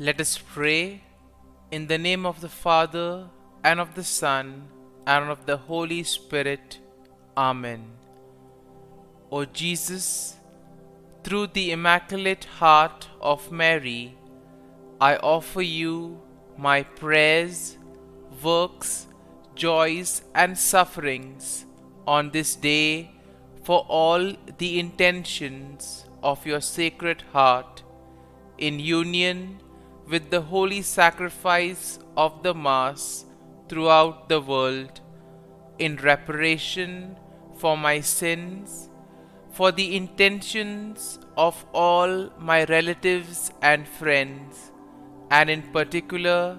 Let us pray. In the name of the Father, and of the Son, and of the Holy Spirit. Amen. O Jesus, through the Immaculate Heart of Mary, I offer you my prayers, works, joys, and sufferings on this day for all the intentions of your Sacred Heart, in union with the holy sacrifice of the Mass throughout the world, in reparation for my sins, for the intentions of all my relatives and friends, and in particular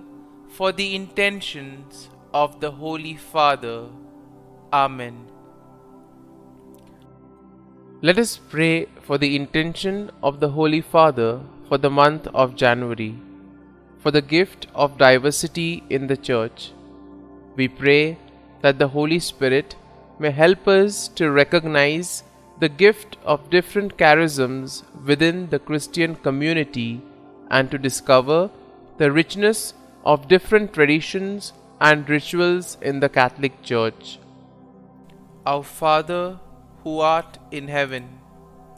for the intentions of the Holy Father. Amen. Let us pray for the intention of the Holy Father for the month of January, for the gift of diversity in the Church. We pray that the Holy Spirit may help us to recognize the gift of different charisms within the Christian community and to discover the richness of different traditions and rituals in the Catholic Church. Our Father, who art in heaven,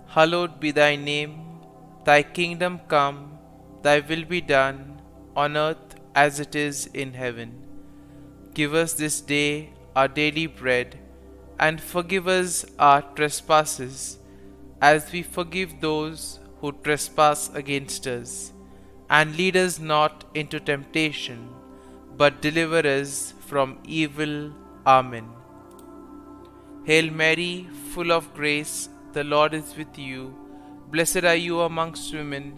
hallowed be thy name. Thy kingdom come, thy will be done, on earth as it is in heaven. Give us this day our daily bread, and forgive us our trespasses, as we forgive those who trespass against us. And lead us not into temptation, but deliver us from evil. Amen. Hail Mary, full of grace, the Lord is with you. Blessed are you amongst women,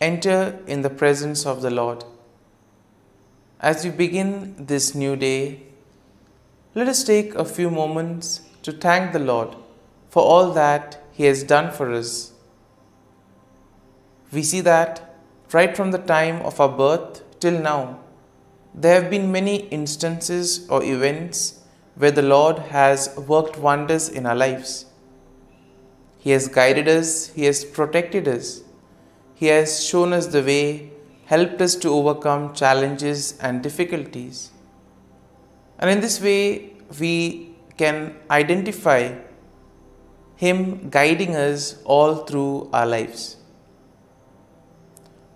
enter in the presence of the Lord, as we begin this new day, let us take a few moments to thank the Lord for all that He has done for us. We see that right from the time of our birth till now, there have been many instances or events where the Lord has worked wonders in our lives. He has guided us, He has protected us, He has shown us the way, helped us to overcome challenges and difficulties. And in this way, we can identify Him guiding us all through our lives.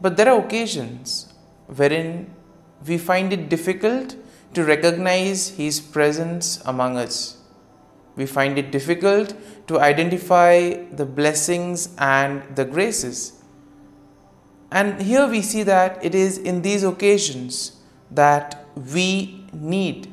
But there are occasions wherein we find it difficult to recognize His presence among us. We find it difficult to identify the blessings and the graces. And here we see that it is in these occasions that we need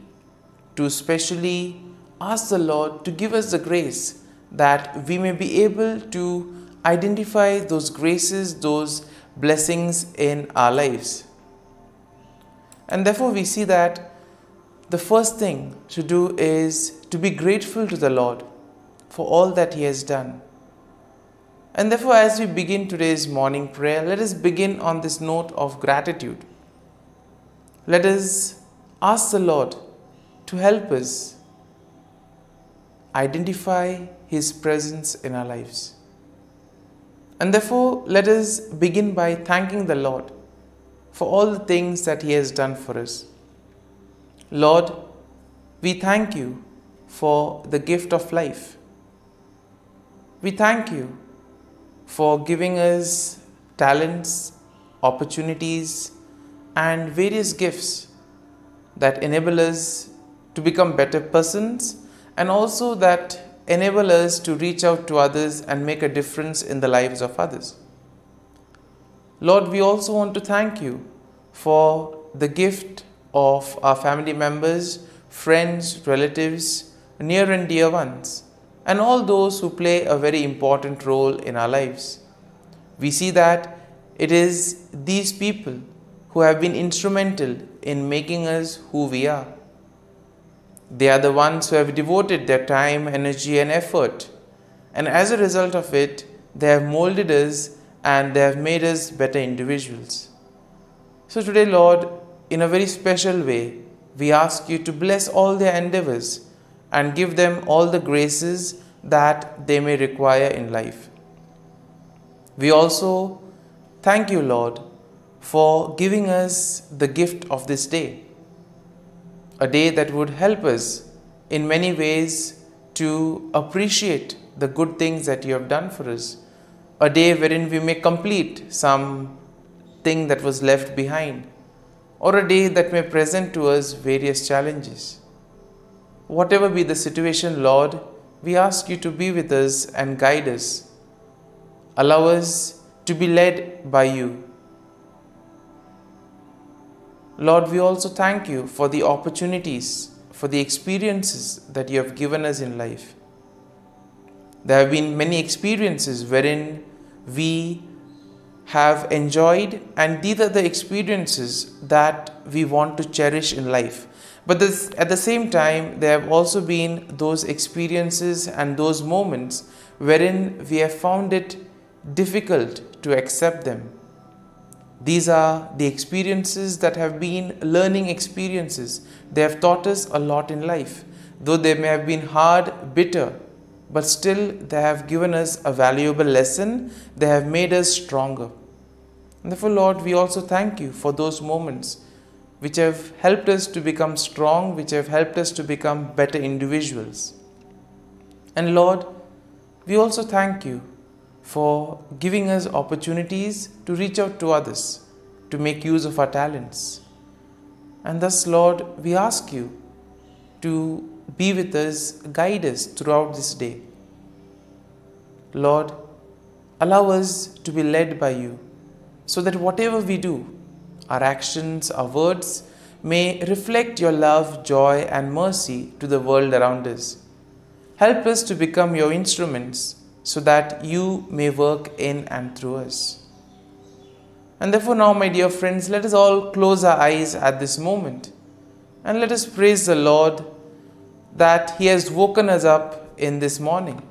to specially ask the Lord to give us the grace that we may be able to identify those graces, those blessings in our lives. And therefore we see that the first thing to do is to be grateful to the Lord for all that He has done. And therefore, as we begin today's morning prayer, let us begin on this note of gratitude. Let us ask the Lord to help us identify His presence in our lives. And therefore, let us begin by thanking the Lord for all the things that He has done for us. Lord, we thank you for the gift of life. We thank you for giving us talents, opportunities, and various gifts that enable us to become better persons and also that enable us to reach out to others and make a difference in the lives of others. Lord, we also want to thank you for the gift of our family members, friends, relatives, near and dear ones, and all those who play a very important role in our lives. We see that it is these people who have been instrumental in making us who we are. They are the ones who have devoted their time, energy and effort, and as a result of it, they have molded us and they have made us better individuals. So today, Lord, in a very special way, we ask you to bless all their endeavors and give them all the graces that they may require in life. We also thank you, Lord, for giving us the gift of this day, a day that would help us in many ways to appreciate the good things that you have done for us, a day wherein we may complete some thing that was left behind, or a day that may present to us various challenges. Whatever be the situation, Lord, we ask you to be with us and guide us. Allow us to be led by you. Lord, we also thank you for the opportunities, for the experiences that you have given us in life. There have been many experiences wherein we have enjoyed, and these are the experiences that we want to cherish in life. But at the same time, there have also been those experiences and those moments wherein we have found it difficult to accept them. These are the experiences that have been learning experiences. They have taught us a lot in life. Though they may have been hard, bitter, but still they have given us a valuable lesson. They have made us stronger. And therefore, Lord, we also thank you for those moments which have helped us to become strong, which have helped us to become better individuals. And Lord, we also thank you for giving us opportunities to reach out to others, to make use of our talents. And thus, Lord, we ask you to be with us, guide us throughout this day. Lord, allow us to be led by you, so that whatever we do, our actions, our words, may reflect your love, joy and mercy to the world around us. Help us to become your instruments, so that you may work in and through us. And therefore now, my dear friends, let us all close our eyes at this moment and let us praise the Lord that He has woken us up in this morning.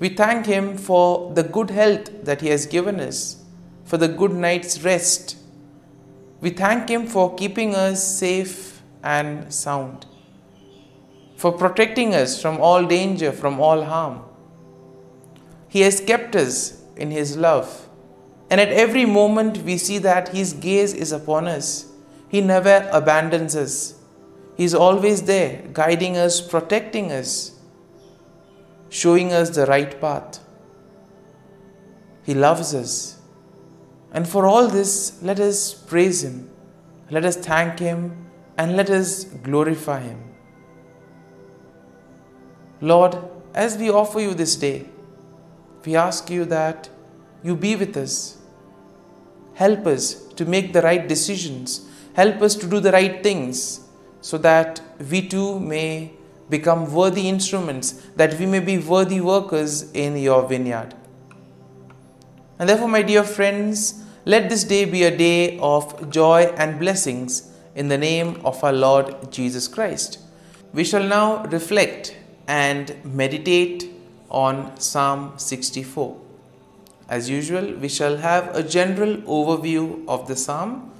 We thank Him for the good health that He has given us, for the good night's rest. We thank Him for keeping us safe and sound, for protecting us from all danger, from all harm. He has kept us in His love, and at every moment we see that His gaze is upon us. He never abandons us. He is always there, guiding us, protecting us, showing us the right path. He loves us, and for all this, let us praise Him, let us thank Him, and let us glorify Him. Lord, as we offer you this day, we ask you that you be with us. Help us to make the right decisions. Help us to do the right things, so that we too may become worthy instruments, that we may be worthy workers in your vineyard. And therefore, my dear friends, let this day be a day of joy and blessings in the name of our Lord Jesus Christ. We shall now reflect and meditate on Psalm 64. As usual, we shall have a general overview of the psalm,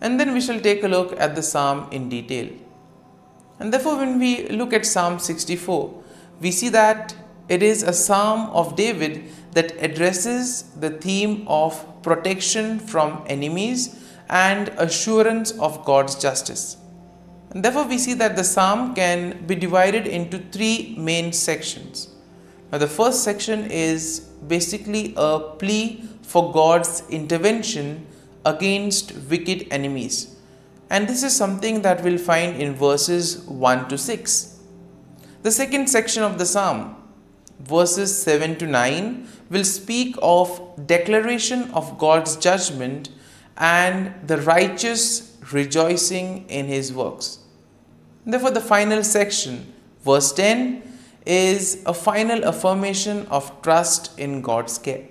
and then we shall take a look at the psalm in detail. And therefore, when we look at Psalm 64, we see that it is a psalm of David that addresses the theme of protection from enemies and assurance of God's justice. And therefore, we see that the psalm can be divided into three main sections. Now, the first section is basically a plea for God's intervention against wicked enemies. And this is something that we'll find in verses 1 to 6. The second section of the psalm, verses 7 to 9, will speak of declaration of God's judgment and the righteous rejoicing in His works. Therefore, the final section, verse 10, is a final affirmation of trust in God's care.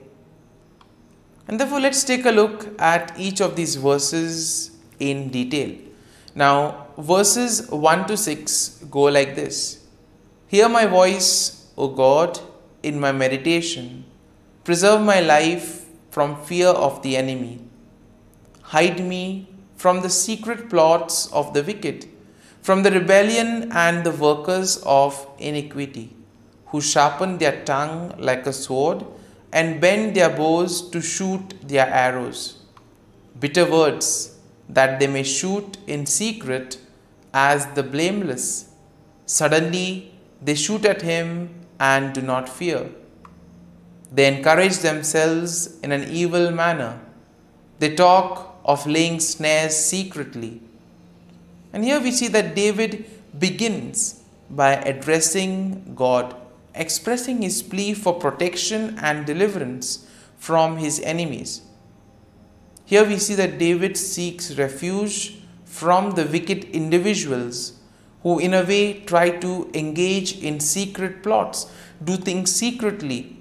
And therefore, let's take a look at each of these verses in detail. Now, verses 1 to 6 go like this. Hear my voice, O God, in my meditation. Preserve my life from fear of the enemy. Hide me from the secret plots of the wicked, from the rebellion and the workers of iniquity, who sharpen their tongue like a sword and bend their bows to shoot their arrows, bitter words that they may shoot in secret as the blameless. Suddenly they shoot at him and do not fear. They encourage themselves in an evil manner. They talk of laying snares secretly. And here we see that David begins by addressing God, expressing his plea for protection and deliverance from his enemies. Here we see that David seeks refuge from the wicked individuals who in a way try to engage in secret plots, do things secretly,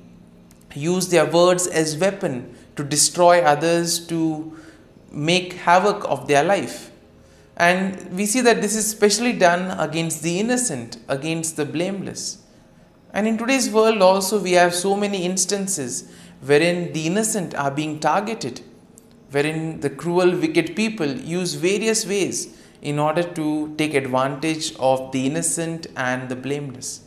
use their words as weapon to destroy others, to make havoc of their life. And we see that this is specially done against the innocent, against the blameless. And in today's world also we have so many instances wherein the innocent are being targeted, wherein the cruel, wicked people use various ways in order to take advantage of the innocent and the blameless.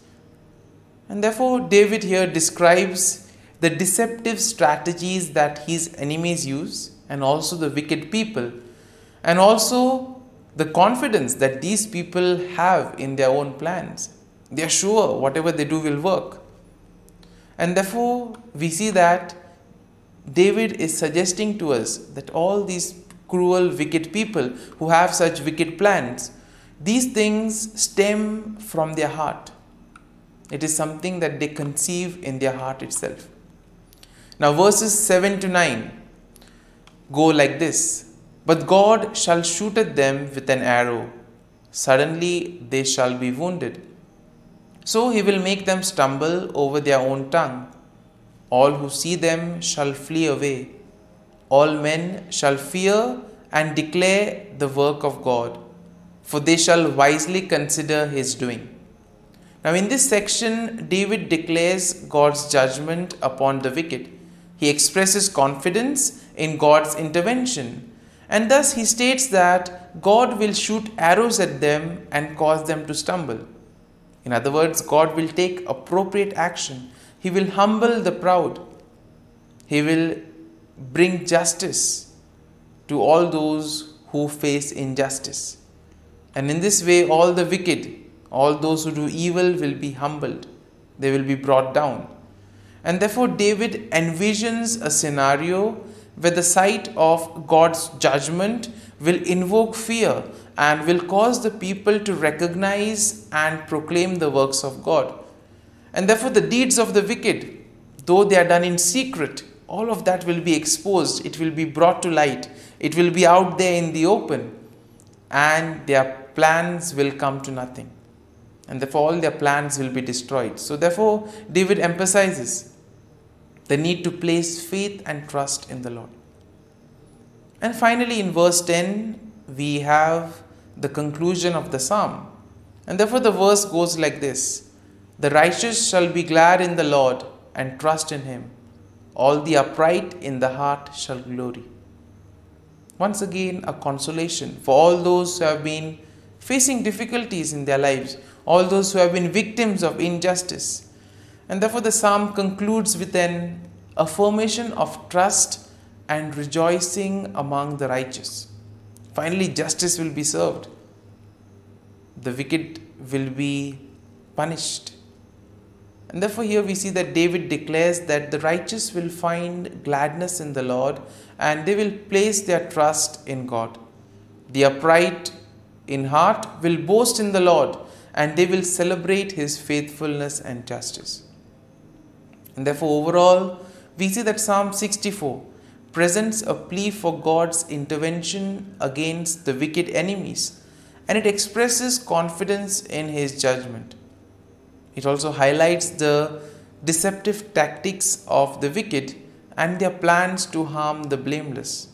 And therefore David here describes the deceptive strategies that his enemies use, and also the wicked people, and also the confidence that these people have in their own plans. They are sure whatever they do will work. And therefore we see that David is suggesting to us that all these cruel, wicked people who have such wicked plans, these things stem from their heart. It is something that they conceive in their heart itself. Now verses 7 to 9 go like this. But God shall shoot at them with an arrow. Suddenly they shall be wounded. So he will make them stumble over their own tongue. All who see them shall flee away. All men shall fear and declare the work of God, for they shall wisely consider his doing. Now in this section, David declares God's judgment upon the wicked. He expresses confidence in God's intervention, and thus he states that God will shoot arrows at them and cause them to stumble. In other words, God will take appropriate action. He will humble the proud. He will bring justice to all those who face injustice. And in this way, all the wicked, all those who do evil will be humbled. They will be brought down. And therefore, David envisions a scenario where the sight of God's judgment will invoke fear and will cause the people to recognize and proclaim the works of God. And therefore the deeds of the wicked, though they are done in secret, all of that will be exposed. It will be brought to light. It will be out there in the open, and their plans will come to nothing. And therefore all their plans will be destroyed. So therefore David emphasizes the need to place faith and trust in the Lord. And finally in verse 10 we have the conclusion of the psalm, and therefore the verse goes like this. The righteous shall be glad in the Lord and trust in him. All the upright in the heart shall glory. Once again a consolation for all those who have been facing difficulties in their lives, all those who have been victims of injustice. And therefore the psalm concludes with an affirmation of trust and rejoicing among the righteous. Finally, justice will be served. The wicked will be punished. And therefore here we see that David declares that the righteous will find gladness in the Lord, and they will place their trust in God. The upright in heart will boast in the Lord, and they will celebrate his faithfulness and justice. And therefore overall, we see that Psalm 64 presents a plea for God's intervention against the wicked enemies, and it expresses confidence in his judgment. It also highlights the deceptive tactics of the wicked and their plans to harm the blameless.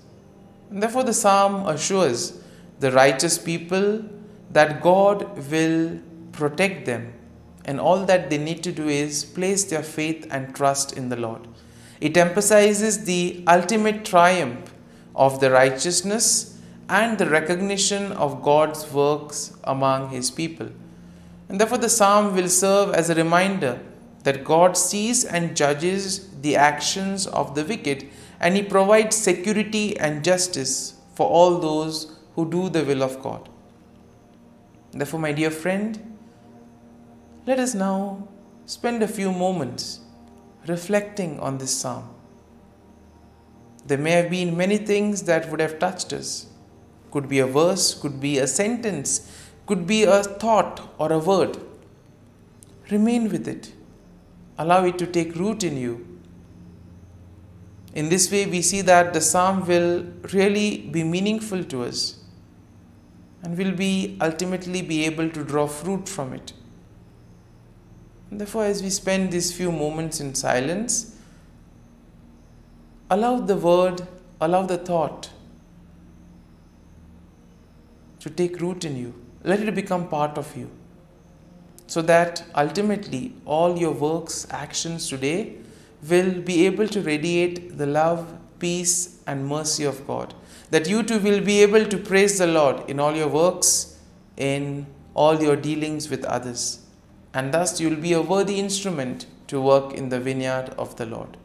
And therefore, the psalm assures the righteous people that God will protect them, and all that they need to do is place their faith and trust in the Lord. It emphasizes the ultimate triumph of the righteousness and the recognition of God's works among His people. And therefore, the psalm will serve as a reminder that God sees and judges the actions of the wicked, and He provides security and justice for all those who do the will of God. Therefore, my dear friend, let us now spend a few moments reflecting on this psalm. There may have been many things that would have touched us. Could be a verse, could be a sentence, could be a thought or a word. Remain with it. Allow it to take root in you. In this way, we see that the psalm will really be meaningful to us, and will be ultimately be able to draw fruit from it. And therefore, as we spend these few moments in silence, allow the word, allow the thought to take root in you. Let it become part of you, so that ultimately all your works, actions today will be able to radiate the love, peace and mercy of God, that you too will be able to praise the Lord in all your works, in all your dealings with others, and thus you will be a worthy instrument to work in the vineyard of the Lord.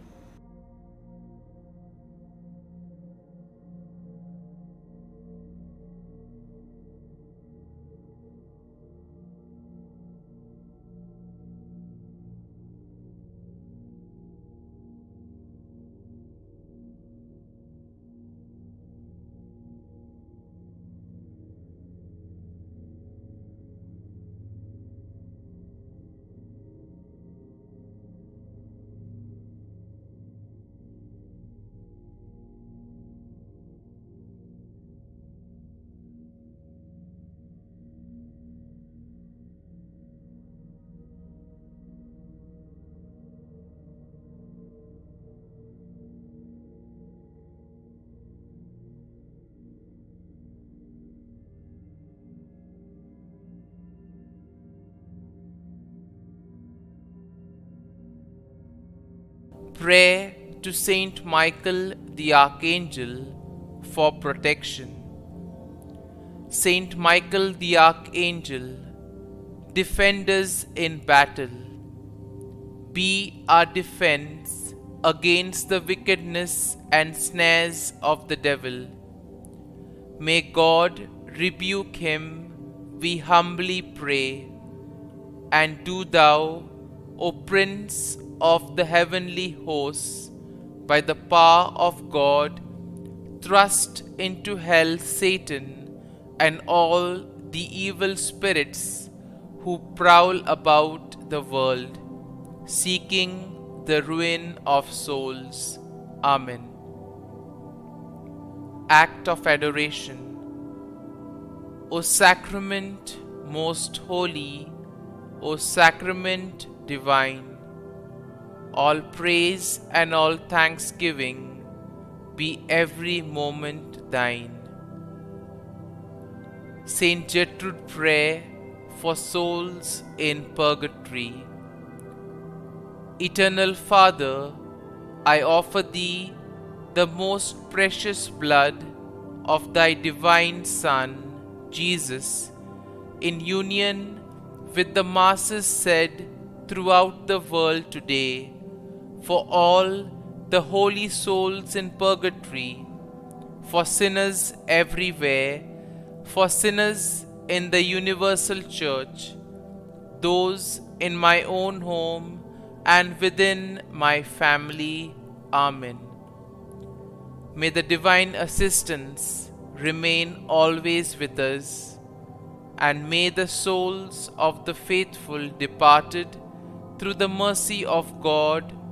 Prayer to Saint Michael the Archangel for protection. Saint Michael the Archangel, defend us in battle. Be our defense against the wickedness and snares of the devil. May God rebuke him, we humbly pray. And do thou, O Prince of the heavenly hosts, by the power of God, thrust into hell Satan and all the evil spirits who prowl about the world, seeking the ruin of souls. Amen. Act of Adoration. O Sacrament most holy, O Sacrament divine, all praise and all thanksgiving be every moment thine. Saint Gertrude prayer for souls in purgatory. Eternal Father, I offer thee the most precious blood of thy divine Son, Jesus, in union with the masses said throughout the world today, for all the holy souls in purgatory, for sinners everywhere, for sinners in the universal church, those in my own home and within my family. Amen. May the divine assistance remain always with us, and may the souls of the faithful departed, through the mercy of God,